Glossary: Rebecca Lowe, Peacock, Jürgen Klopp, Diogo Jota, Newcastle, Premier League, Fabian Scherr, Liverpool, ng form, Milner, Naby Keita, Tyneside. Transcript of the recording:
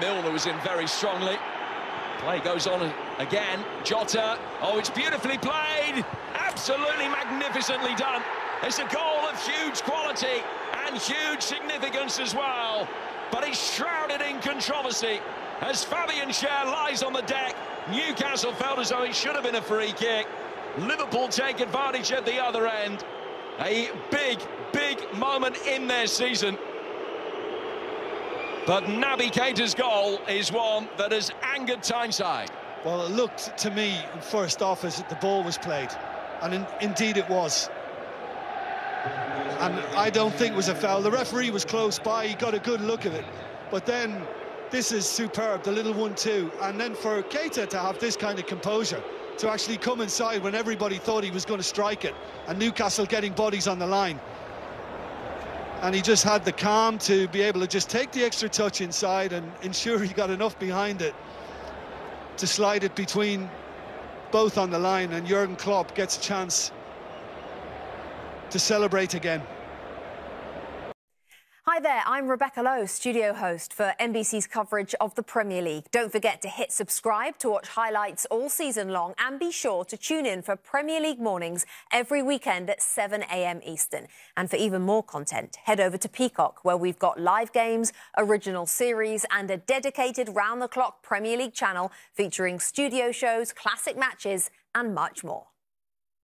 Milner was in very strongly. Play goes on again. Jota. Oh, it's beautifully played. Absolutely magnificently done. It's a goal of huge quality and huge significance as well. But it's shrouded in controversy. As Fabian Scherr lies on the deck, Newcastle felt as though it should have been a free kick. Liverpool take advantage at the other end. A big, big moment in their season. But Naby Keita's goal is one that has angered Tyneside. Well, it looked to me, first off, as the ball was played. And indeed it was. And I don't think it was a foul. The referee was close by, he got a good look at it. But then, this is superb, the little 1-2. And then for Keita to have this kind of composure, to actually come inside when everybody thought he was going to strike it, and Newcastle getting bodies on the line. And he just had the calm to be able to just take the extra touch inside and ensure he got enough behind it to slide it between both on the line, and Jürgen Klopp gets a chance to celebrate again. Hi there, I'm Rebecca Lowe, studio host for NBC's coverage of the Premier League. Don't forget to hit subscribe to watch highlights all season long, and be sure to tune in for Premier League mornings every weekend at 7 a.m. Eastern. And for even more content, head over to Peacock, where we've got live games, original series and a dedicated round-the-clock Premier League channel featuring studio shows, classic matches and much more.